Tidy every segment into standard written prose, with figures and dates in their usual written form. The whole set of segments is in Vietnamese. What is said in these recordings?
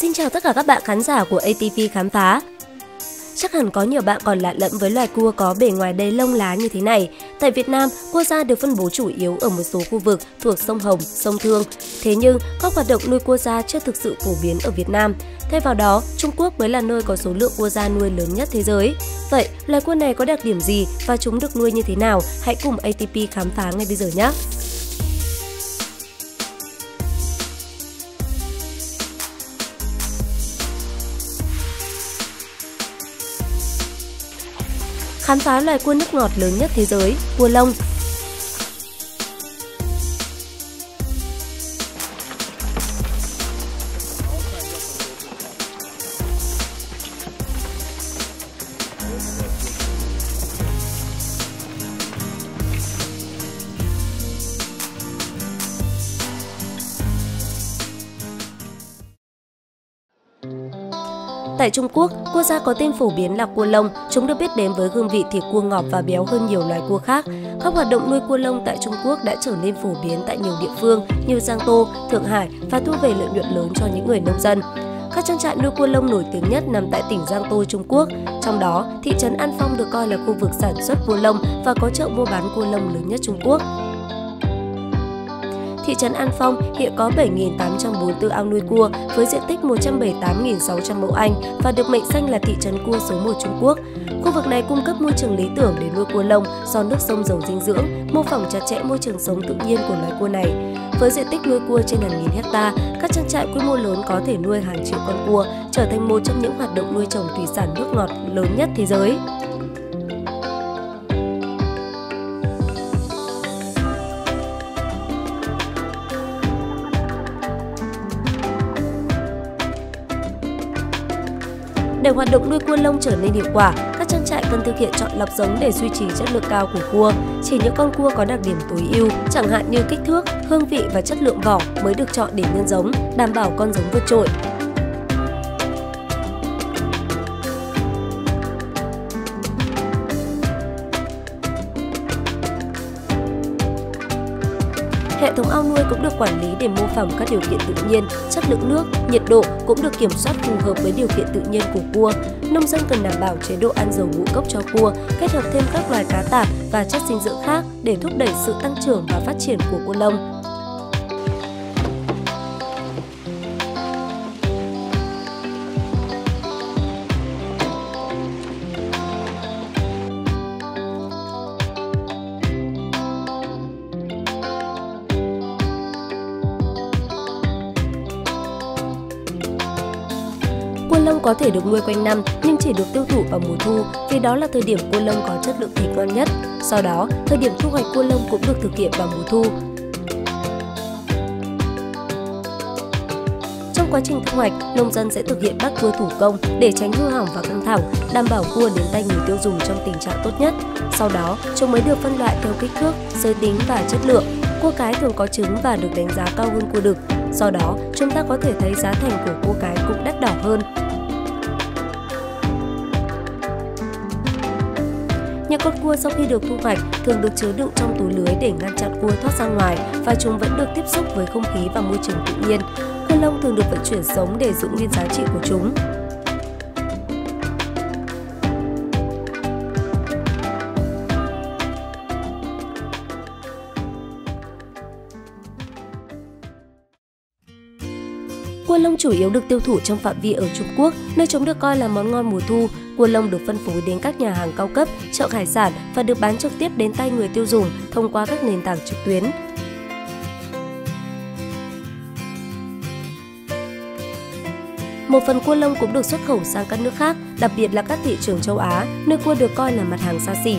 Xin chào tất cả các bạn khán giả của ATP Khám phá. Chắc hẳn có nhiều bạn còn lạ lẫm với loài cua có bề ngoài đầy lông lá như thế này. Tại Việt Nam, cua da được phân bố chủ yếu ở một số khu vực thuộc sông Hồng, sông Thương. Thế nhưng, các hoạt động nuôi cua da chưa thực sự phổ biến ở Việt Nam. Thay vào đó, Trung Quốc mới là nơi có số lượng cua da nuôi lớn nhất thế giới. Vậy, loài cua này có đặc điểm gì và chúng được nuôi như thế nào? Hãy cùng ATP khám phá ngay bây giờ nhé! Khám phá loài cua nước ngọt lớn nhất thế giới, cua lông. Tại Trung Quốc, cua da có tên phổ biến là cua lông, chúng được biết đến với hương vị thịt cua ngọt và béo hơn nhiều loài cua khác. Các hoạt động nuôi cua lông tại Trung Quốc đã trở nên phổ biến tại nhiều địa phương như Giang Tô, Thượng Hải và thu về lợi nhuận lớn cho những người nông dân. Các trang trại nuôi cua lông nổi tiếng nhất nằm tại tỉnh Giang Tô, Trung Quốc. Trong đó, thị trấn An Phong được coi là khu vực sản xuất cua lông và có chợ mua bán cua lông lớn nhất Trung Quốc. Thị trấn An Phong hiện có 7.844 ao nuôi cua với diện tích 178.600 mẫu Anh và được mệnh danh là thị trấn cua số 1 Trung Quốc. Khu vực này cung cấp môi trường lý tưởng để nuôi cua lông do nước sông giàu dinh dưỡng, mô phỏng chặt chẽ môi trường sống tự nhiên của loài cua này. Với diện tích nuôi cua trên hàng nghìn hecta, các trang trại quy mô lớn có thể nuôi hàng triệu con cua, trở thành một trong những hoạt động nuôi trồng thủy sản nước ngọt lớn nhất thế giới. Để hoạt động nuôi cua lông trở nên hiệu quả, các trang trại cần thực hiện chọn lọc giống để duy trì chất lượng cao của cua. Chỉ những con cua có đặc điểm tối ưu, chẳng hạn như kích thước, hương vị và chất lượng vỏ mới được chọn để nhân giống, đảm bảo con giống vượt trội. Hệ thống ao nuôi cũng được quản lý để mô phỏng các điều kiện tự nhiên, chất lượng nước, nhiệt độ cũng được kiểm soát phù hợp với điều kiện tự nhiên của cua. Nông dân cần đảm bảo chế độ ăn dầu ngũ cốc cho cua, kết hợp thêm các loài cá tạp và chất dinh dưỡng khác để thúc đẩy sự tăng trưởng và phát triển của cua lông. Cua lông có thể được nuôi quanh năm nhưng chỉ được tiêu thụ vào mùa thu vì đó là thời điểm cua lông có chất lượng thịt ngon nhất. Sau đó, thời điểm thu hoạch cua lông cũng được thực hiện vào mùa thu. Trong quá trình thu hoạch, nông dân sẽ thực hiện bắt cua thủ công để tránh hư hỏng và căng thẳng, đảm bảo cua đến tay người tiêu dùng trong tình trạng tốt nhất. Sau đó, chúng mới được phân loại theo kích thước, giới tính và chất lượng. Cua cái thường có trứng và được đánh giá cao hơn cua đực. Do đó, chúng ta có thể thấy giá thành của cua cái cũng đắt đỏ hơn. Những con cua sau khi được thu hoạch thường được chứa đựng trong túi lưới để ngăn chặn cua thoát ra ngoài và chúng vẫn được tiếp xúc với không khí và môi trường tự nhiên. Cua lông thường được vận chuyển sống để giữ nguyên giá trị của chúng. Cua lông chủ yếu được tiêu thụ trong phạm vi ở Trung Quốc, nơi chúng được coi là món ngon mùa thu. Cua lông được phân phối đến các nhà hàng cao cấp, chợ hải sản và được bán trực tiếp đến tay người tiêu dùng thông qua các nền tảng trực tuyến. Một phần cua lông cũng được xuất khẩu sang các nước khác, đặc biệt là các thị trường châu Á, nơi cua được coi là mặt hàng xa xỉ.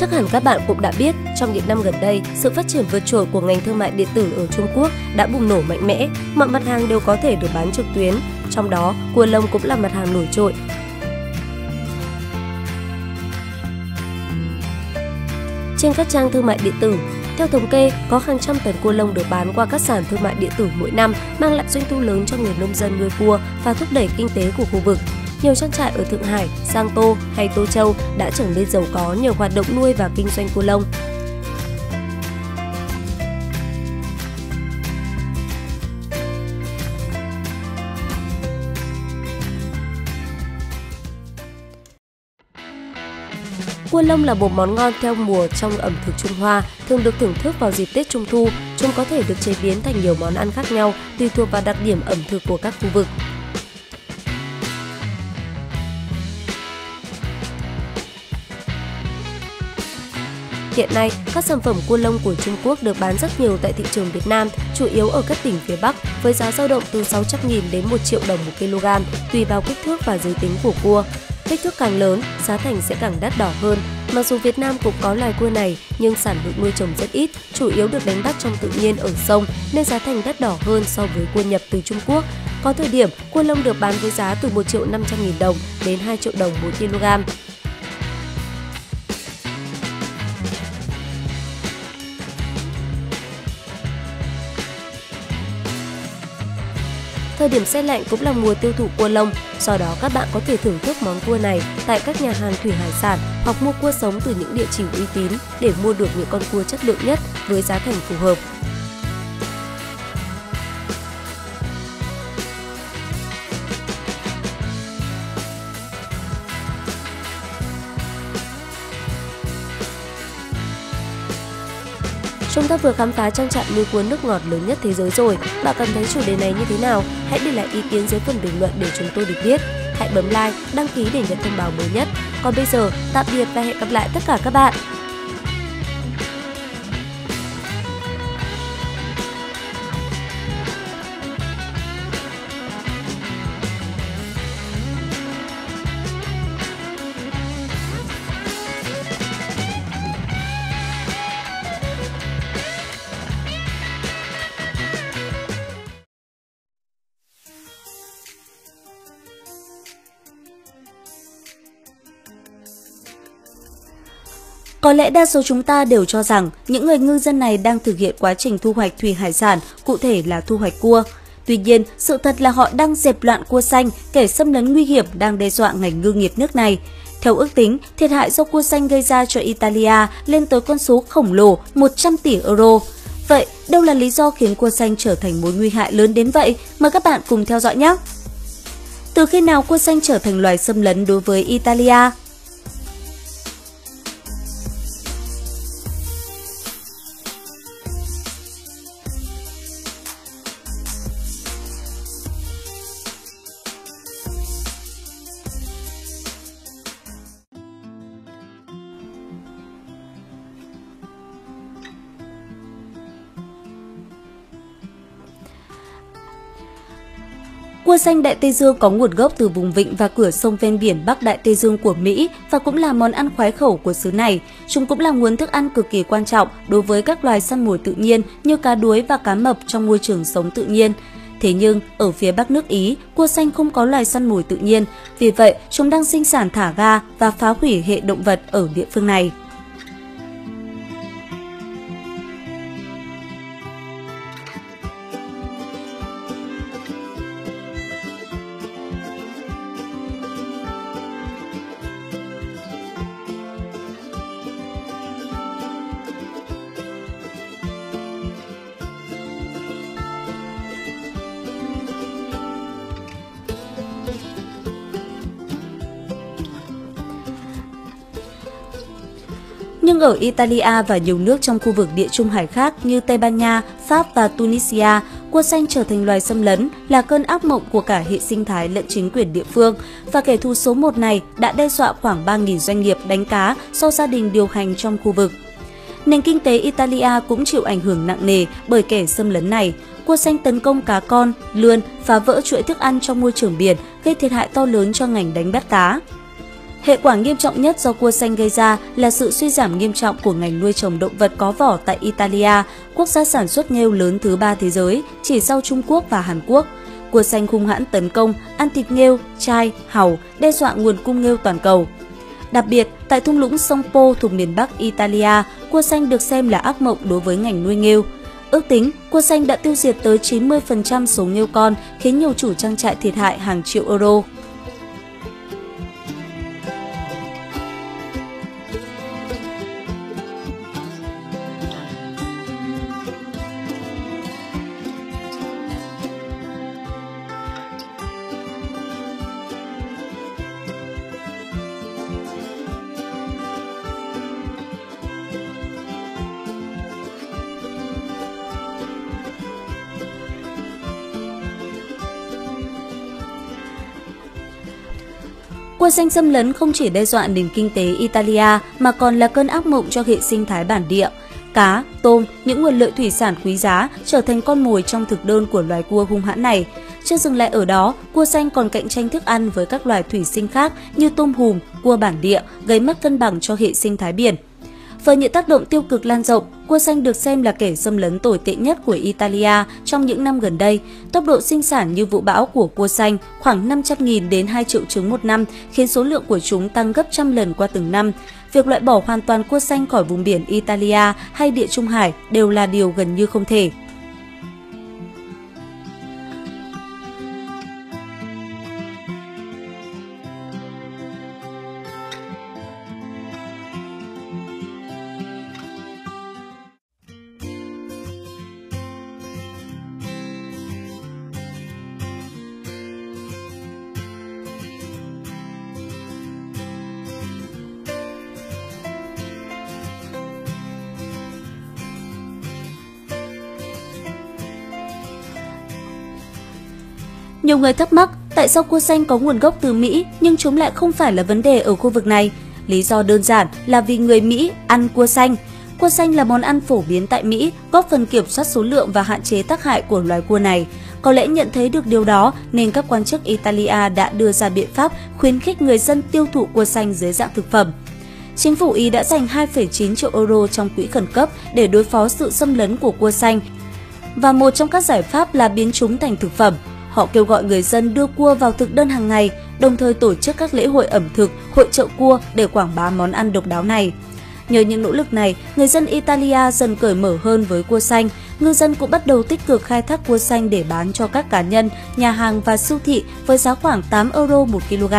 Chắc hẳn các bạn cũng đã biết, trong những năm gần đây, sự phát triển vượt trội của ngành thương mại điện tử ở Trung Quốc đã bùng nổ mạnh mẽ, mọi mặt hàng đều có thể được bán trực tuyến, trong đó cua lông cũng là mặt hàng nổi trội. Trên các trang thương mại điện tử, theo thống kê, có hàng trăm tấn cua lông được bán qua các sàn thương mại điện tử mỗi năm, mang lại doanh thu lớn cho người nông dân nuôi cua và thúc đẩy kinh tế của khu vực. nhiều trang trại ở Thượng Hải, Giang Tô hay Tô Châu đã trở nên giàu có nhờ hoạt động nuôi và kinh doanh cua lông. Cua lông là một món ngon theo mùa trong ẩm thực Trung Hoa, thường được thưởng thức vào dịp Tết Trung thu. Chúng có thể được chế biến thành nhiều món ăn khác nhau, tùy thuộc vào đặc điểm ẩm thực của các khu vực. Hiện nay, các sản phẩm cua lông của Trung Quốc được bán rất nhiều tại thị trường Việt Nam, chủ yếu ở các tỉnh phía Bắc, với giá dao động từ 600.000 đến 1 triệu đồng 1 kg, tùy vào kích thước và giới tính của cua. Kích thước càng lớn, giá thành sẽ càng đắt đỏ hơn. Mặc dù Việt Nam cũng có loài cua này, nhưng sản lượng nuôi trồng rất ít, chủ yếu được đánh bắt trong tự nhiên ở sông, nên giá thành đắt đỏ hơn so với cua nhập từ Trung Quốc. Có thời điểm, cua lông được bán với giá từ 1.500.000 đồng đến 2 triệu đồng 1 kg. Thời điểm xe lạnh cũng là mùa tiêu thụ cua lông, do đó các bạn có thể thưởng thức món cua này tại các nhà hàng thủy hải sản hoặc mua cua sống từ những địa chỉ uy tín để mua được những con cua chất lượng nhất với giá thành phù hợp. Chúng ta vừa khám phá trang trại nuôi cua nước ngọt lớn nhất thế giới rồi. Bạn cảm thấy chủ đề này như thế nào? Hãy để lại ý kiến dưới phần bình luận để chúng tôi được biết. Hãy bấm like, đăng ký để nhận thông báo mới nhất. Còn bây giờ, tạm biệt và hẹn gặp lại tất cả các bạn! Có lẽ đa số chúng ta đều cho rằng những người ngư dân này đang thực hiện quá trình thu hoạch thủy hải sản, cụ thể là thu hoạch cua. Tuy nhiên, sự thật là họ đang dẹp loạn cua xanh, kẻ xâm lấn nguy hiểm đang đe dọa ngành ngư nghiệp nước này. Theo ước tính, thiệt hại do cua xanh gây ra cho Italia lên tới con số khổng lồ 100 tỷ euro. Vậy, đâu là lý do khiến cua xanh trở thành mối nguy hại lớn đến vậy? Mời các bạn cùng theo dõi nhé! Từ khi nào cua xanh trở thành loài xâm lấn đối với Italia? Cua xanh Đại Tây Dương có nguồn gốc từ vùng vịnh và cửa sông ven biển Bắc Đại Tây Dương của Mỹ và cũng là món ăn khoái khẩu của xứ này. Chúng cũng là nguồn thức ăn cực kỳ quan trọng đối với các loài săn mồi tự nhiên như cá đuối và cá mập trong môi trường sống tự nhiên. Thế nhưng, ở phía Bắc nước Ý, cua xanh không có loài săn mồi tự nhiên, vì vậy chúng đang sinh sản thả ga và phá hủy hệ động vật ở địa phương này. Nhưng ở Italia và nhiều nước trong khu vực Địa Trung Hải khác như Tây Ban Nha, Pháp và Tunisia, cua xanh trở thành loài xâm lấn là cơn ác mộng của cả hệ sinh thái lẫn chính quyền địa phương. Và kẻ thù số 1 này đã đe dọa khoảng 3.000 doanh nghiệp đánh cá do gia đình điều hành trong khu vực. Nền kinh tế Italia cũng chịu ảnh hưởng nặng nề bởi kẻ xâm lấn này. Cua xanh tấn công cá con, lươn, phá vỡ chuỗi thức ăn trong môi trường biển, gây thiệt hại to lớn cho ngành đánh bắt cá. Hệ quả nghiêm trọng nhất do cua xanh gây ra là sự suy giảm nghiêm trọng của ngành nuôi trồng động vật có vỏ tại Italia, quốc gia sản xuất nghêu lớn thứ 3 thế giới, chỉ sau Trung Quốc và Hàn Quốc. Cua xanh hung hãn tấn công, ăn thịt nghêu, trai, hàu, đe dọa nguồn cung nghêu toàn cầu. Đặc biệt, tại thung lũng sông Po thuộc miền Bắc Italia, cua xanh được xem là ác mộng đối với ngành nuôi nghêu. Ước tính, cua xanh đã tiêu diệt tới 90% số nghêu con, khiến nhiều chủ trang trại thiệt hại hàng triệu euro. Quân Xanh xâm lấn không chỉ đe dọa nền kinh tế Italia mà còn là cơn ác mộng cho hệ sinh thái bản địa. Cá, tôm, những nguồn lợi thủy sản quý giá trở thành con mồi trong thực đơn của loài cua hung hãn này. Chưa dừng lại ở đó, cua xanh còn cạnh tranh thức ăn với các loài thủy sinh khác như tôm hùm, cua bản địa, gây mất cân bằng cho hệ sinh thái biển. Với những tác động tiêu cực lan rộng, cua xanh được xem là kẻ xâm lấn tồi tệ nhất của Italia trong những năm gần đây. Tốc độ sinh sản như vụ bão của cua xanh khoảng 500.000 đến 2 triệu trứng một năm khiến số lượng của chúng tăng gấp trăm lần qua từng năm. Việc loại bỏ hoàn toàn cua xanh khỏi vùng biển Italia hay Địa Trung Hải đều là điều gần như không thể. Nhiều người thắc mắc tại sao cua xanh có nguồn gốc từ Mỹ nhưng chúng lại không phải là vấn đề ở khu vực này. Lý do đơn giản là vì người Mỹ ăn cua xanh. Cua xanh là món ăn phổ biến tại Mỹ, góp phần kiểm soát số lượng và hạn chế tác hại của loài cua này. Có lẽ nhận thấy được điều đó nên các quan chức Italia đã đưa ra biện pháp khuyến khích người dân tiêu thụ cua xanh dưới dạng thực phẩm. Chính phủ Ý đã dành 2,9 triệu euro trong quỹ khẩn cấp để đối phó sự xâm lấn của cua xanh và một trong các giải pháp là biến chúng thành thực phẩm. Họ kêu gọi người dân đưa cua vào thực đơn hàng ngày, đồng thời tổ chức các lễ hội ẩm thực, hội chợ cua để quảng bá món ăn độc đáo này. Nhờ những nỗ lực này, người dân Italia dần cởi mở hơn với cua xanh. Ngư dân cũng bắt đầu tích cực khai thác cua xanh để bán cho các cá nhân, nhà hàng và siêu thị với giá khoảng 8 euro 1 kg.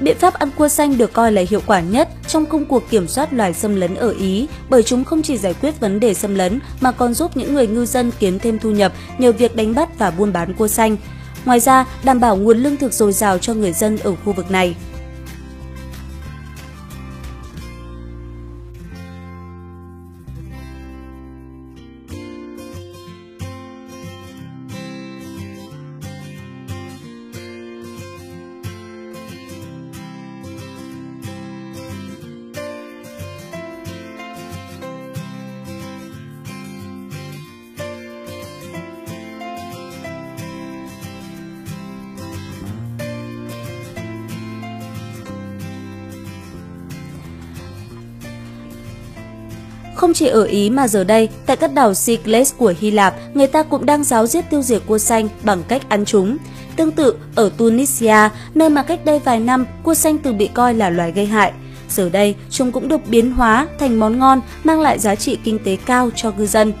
Biện pháp ăn cua xanh được coi là hiệu quả nhất trong công cuộc kiểm soát loài xâm lấn ở Ý bởi chúng không chỉ giải quyết vấn đề xâm lấn mà còn giúp những người ngư dân kiếm thêm thu nhập nhờ việc đánh bắt và buôn bán cua xanh. Ngoài ra, đảm bảo nguồn lương thực dồi dào cho người dân ở khu vực này. Không chỉ ở Ý mà giờ đây, tại các đảo Cyclades của Hy Lạp, người ta cũng đang ráo riết tiêu diệt cua xanh bằng cách ăn chúng. Tương tự, ở Tunisia, nơi mà cách đây vài năm, cua xanh từng bị coi là loài gây hại. Giờ đây, chúng cũng được biến hóa thành món ngon, mang lại giá trị kinh tế cao cho ngư dân.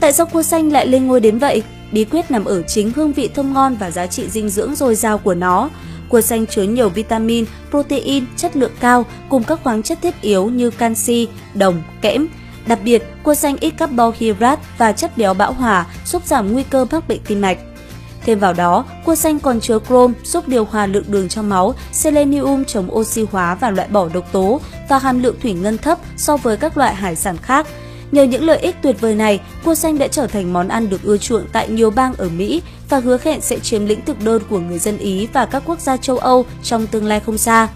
Tại sao cua xanh lại lên ngôi đến vậy? Bí quyết nằm ở chính hương vị thơm ngon và giá trị dinh dưỡng dồi dào của nó. Cua xanh chứa nhiều vitamin, protein, chất lượng cao cùng các khoáng chất thiết yếu như canxi, đồng, kẽm. Đặc biệt, cua xanh ít carbohydrate và chất béo bão hòa giúp giảm nguy cơ mắc bệnh tim mạch. Thêm vào đó, cua xanh còn chứa chrome giúp điều hòa lượng đường trong máu, selenium chống oxy hóa và loại bỏ độc tố và hàm lượng thủy ngân thấp so với các loại hải sản khác. Nhờ những lợi ích tuyệt vời này, cua xanh đã trở thành món ăn được ưa chuộng tại nhiều bang ở Mỹ và hứa hẹn sẽ chiếm lĩnh thực đơn của người dân Ý và các quốc gia châu Âu trong tương lai không xa.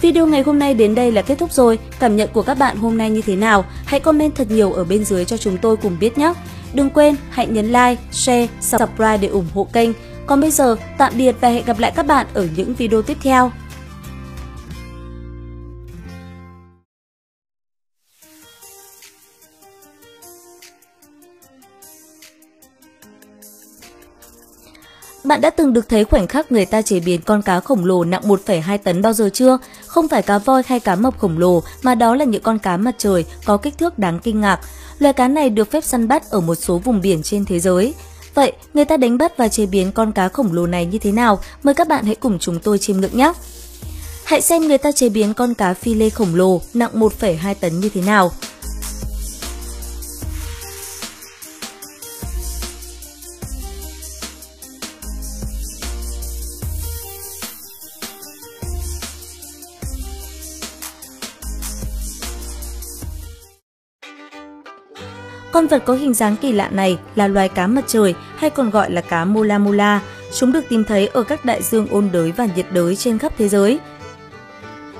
Video ngày hôm nay đến đây là kết thúc rồi. Cảm nhận của các bạn hôm nay như thế nào? Hãy comment thật nhiều ở bên dưới cho chúng tôi cùng biết nhé. Đừng quên hãy nhấn like, share, subscribe để ủng hộ kênh. Còn bây giờ, tạm biệt và hẹn gặp lại các bạn ở những video tiếp theo. Bạn đã từng được thấy khoảnh khắc người ta chế biến con cá khổng lồ nặng 1,2 tấn bao giờ chưa? Không phải cá voi hay cá mập khổng lồ, mà đó là những con cá mặt trời có kích thước đáng kinh ngạc. Loài cá này được phép săn bắt ở một số vùng biển trên thế giới. Vậy, người ta đánh bắt và chế biến con cá khổng lồ này như thế nào? Mời các bạn hãy cùng chúng tôi chiêm ngưỡng nhé! Hãy xem người ta chế biến con cá phi lê khổng lồ nặng 1,2 tấn như thế nào. Con vật có hình dáng kỳ lạ này là loài cá mặt trời hay còn gọi là cá mola mola. Chúng được tìm thấy ở các đại dương ôn đới và nhiệt đới trên khắp thế giới.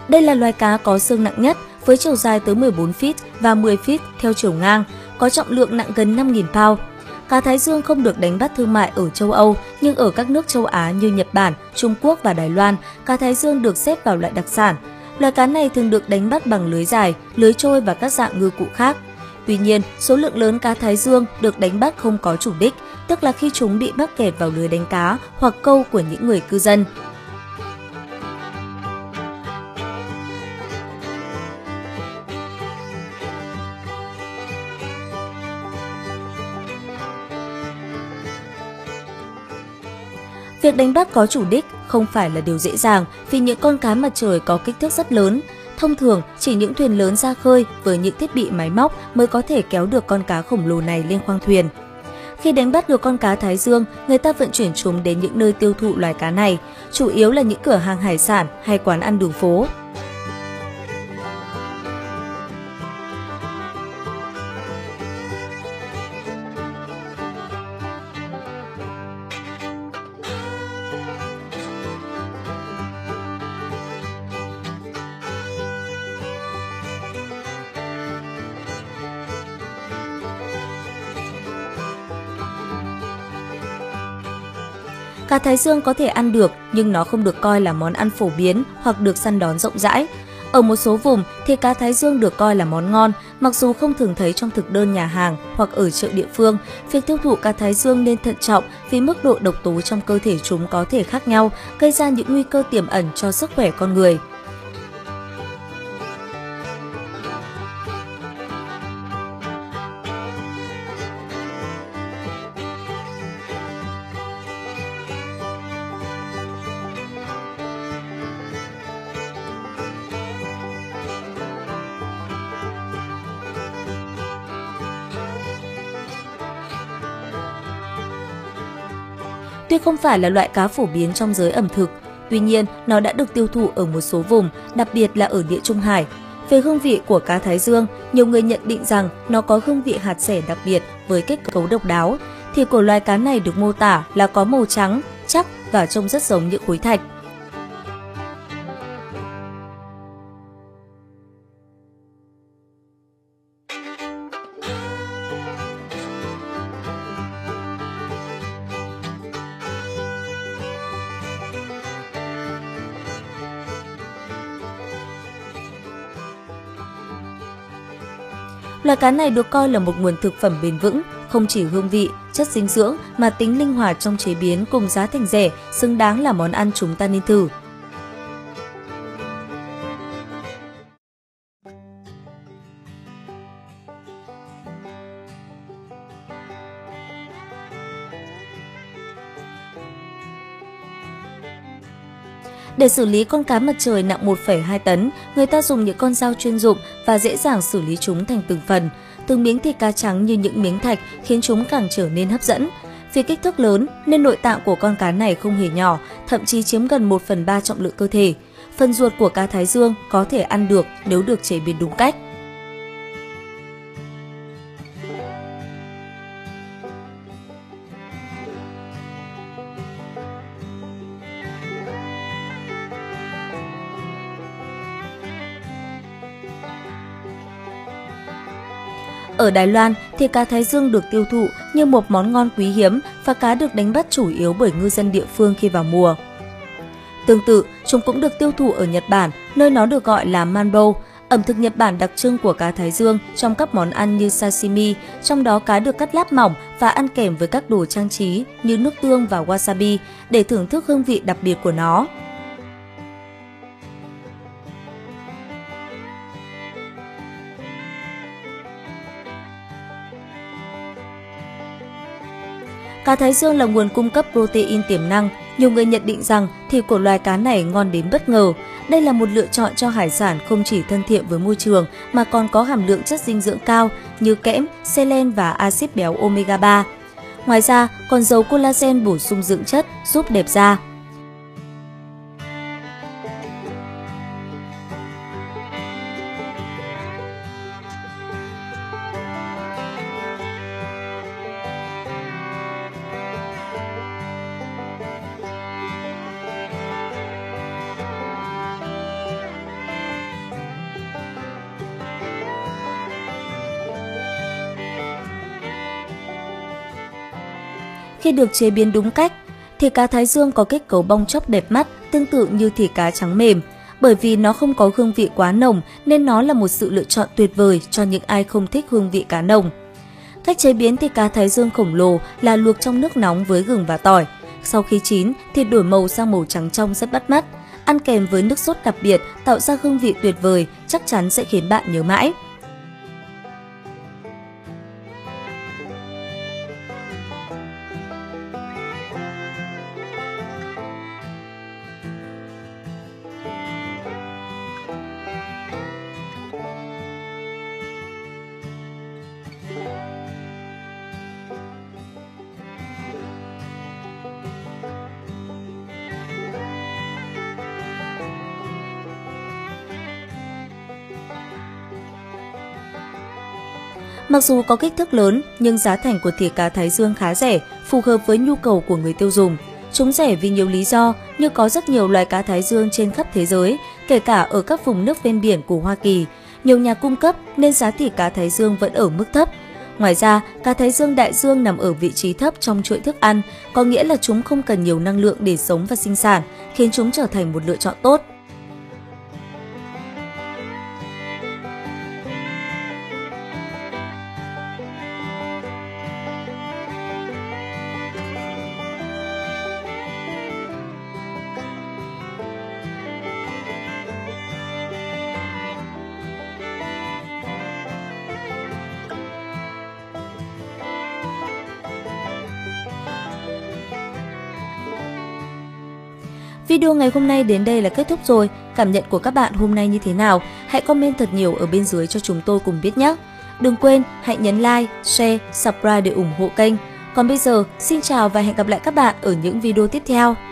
Đây là loài cá có xương nặng nhất với chiều dài tới 14 feet và 10 feet theo chiều ngang, có trọng lượng nặng gần 5.000 pound. Cá Thái Dương không được đánh bắt thương mại ở châu Âu, nhưng ở các nước châu Á như Nhật Bản, Trung Quốc và Đài Loan, cá Thái Dương được xếp vào loại đặc sản. Loài cá này thường được đánh bắt bằng lưới dài, lưới trôi và các dạng ngư cụ khác. Tuy nhiên, số lượng lớn cá Thái Dương được đánh bắt không có chủ đích, tức là khi chúng bị mắc kẹt vào lưới đánh cá hoặc câu của những người cư dân. Việc đánh bắt có chủ đích không phải là điều dễ dàng vì những con cá mặt trời có kích thước rất lớn. Thông thường, chỉ những thuyền lớn ra khơi với những thiết bị máy móc mới có thể kéo được con cá khổng lồ này lên khoang thuyền. Khi đánh bắt được con cá Thái Dương, người ta vận chuyển chúng đến những nơi tiêu thụ loài cá này, chủ yếu là những cửa hàng hải sản hay quán ăn đường phố. Cá Thái Dương có thể ăn được nhưng nó không được coi là món ăn phổ biến hoặc được săn đón rộng rãi. Ở một số vùng thì cá Thái Dương được coi là món ngon, mặc dù không thường thấy trong thực đơn nhà hàng hoặc ở chợ địa phương. Việc tiêu thụ cá Thái Dương nên thận trọng vì mức độ độc tố trong cơ thể chúng có thể khác nhau, gây ra những nguy cơ tiềm ẩn cho sức khỏe con người. Tuy không phải là loại cá phổ biến trong giới ẩm thực, tuy nhiên nó đã được tiêu thụ ở một số vùng, đặc biệt là ở Địa Trung Hải. Về hương vị của cá Thái Dương, nhiều người nhận định rằng nó có hương vị hạt sẻ đặc biệt với kết cấu độc đáo. Thịt của loài cá này được mô tả là có màu trắng, chắc và trông rất giống những khối thạch. Loài cá này được coi là một nguồn thực phẩm bền vững, không chỉ hương vị, chất dinh dưỡng mà tính linh hoạt trong chế biến cùng giá thành rẻ, xứng đáng là món ăn chúng ta nên thử. Để xử lý con cá mặt trời nặng 1,2 tấn, người ta dùng những con dao chuyên dụng và dễ dàng xử lý chúng thành từng phần. Từng miếng thịt cá trắng như những miếng thạch khiến chúng càng trở nên hấp dẫn. Vì kích thước lớn nên nội tạng của con cá này không hề nhỏ, thậm chí chiếm gần 1/3 trọng lượng cơ thể. Phần ruột của cá Thái Dương có thể ăn được nếu được chế biến đúng cách. Ở Đài Loan thì cá Thái Dương được tiêu thụ như một món ngon quý hiếm và cá được đánh bắt chủ yếu bởi ngư dân địa phương khi vào mùa. Tương tự, chúng cũng được tiêu thụ ở Nhật Bản, nơi nó được gọi là manbo. Ẩm thực Nhật Bản đặc trưng của cá Thái Dương trong các món ăn như sashimi, trong đó cá được cắt lát mỏng và ăn kèm với các đồ trang trí như nước tương và wasabi để thưởng thức hương vị đặc biệt của nó. Cá Thái Dương là nguồn cung cấp protein tiềm năng. Nhiều người nhận định rằng thịt của loài cá này ngon đến bất ngờ. Đây là một lựa chọn cho hải sản không chỉ thân thiện với môi trường mà còn có hàm lượng chất dinh dưỡng cao như kẽm, selen và axit béo omega 3. Ngoài ra, còn dầu collagen bổ sung dưỡng chất, giúp đẹp da. Khi được chế biến đúng cách, thịt cá Thái Dương có kết cấu bong chóc đẹp mắt, tương tự như thịt cá trắng mềm. Bởi vì nó không có hương vị quá nồng nên nó là một sự lựa chọn tuyệt vời cho những ai không thích hương vị cá nồng. Cách chế biến thịt cá Thái Dương khổng lồ là luộc trong nước nóng với gừng và tỏi. Sau khi chín, thịt đổi màu sang màu trắng trong rất bắt mắt. Ăn kèm với nước sốt đặc biệt tạo ra hương vị tuyệt vời, chắc chắn sẽ khiến bạn nhớ mãi. Mặc dù có kích thước lớn, nhưng giá thành của thịt cá Thái Dương khá rẻ, phù hợp với nhu cầu của người tiêu dùng. Chúng rẻ vì nhiều lý do, như có rất nhiều loài cá Thái Dương trên khắp thế giới, kể cả ở các vùng nước ven biển của Hoa Kỳ. Nhiều nhà cung cấp nên giá thịt cá Thái Dương vẫn ở mức thấp. Ngoài ra, cá Thái Dương đại dương nằm ở vị trí thấp trong chuỗi thức ăn, có nghĩa là chúng không cần nhiều năng lượng để sống và sinh sản, khiến chúng trở thành một lựa chọn tốt. Video ngày hôm nay đến đây là kết thúc rồi. Cảm nhận của các bạn hôm nay như thế nào? Hãy comment thật nhiều ở bên dưới cho chúng tôi cùng biết nhé. Đừng quên hãy nhấn like, share, subscribe để ủng hộ kênh. Còn bây giờ, xin chào và hẹn gặp lại các bạn ở những video tiếp theo.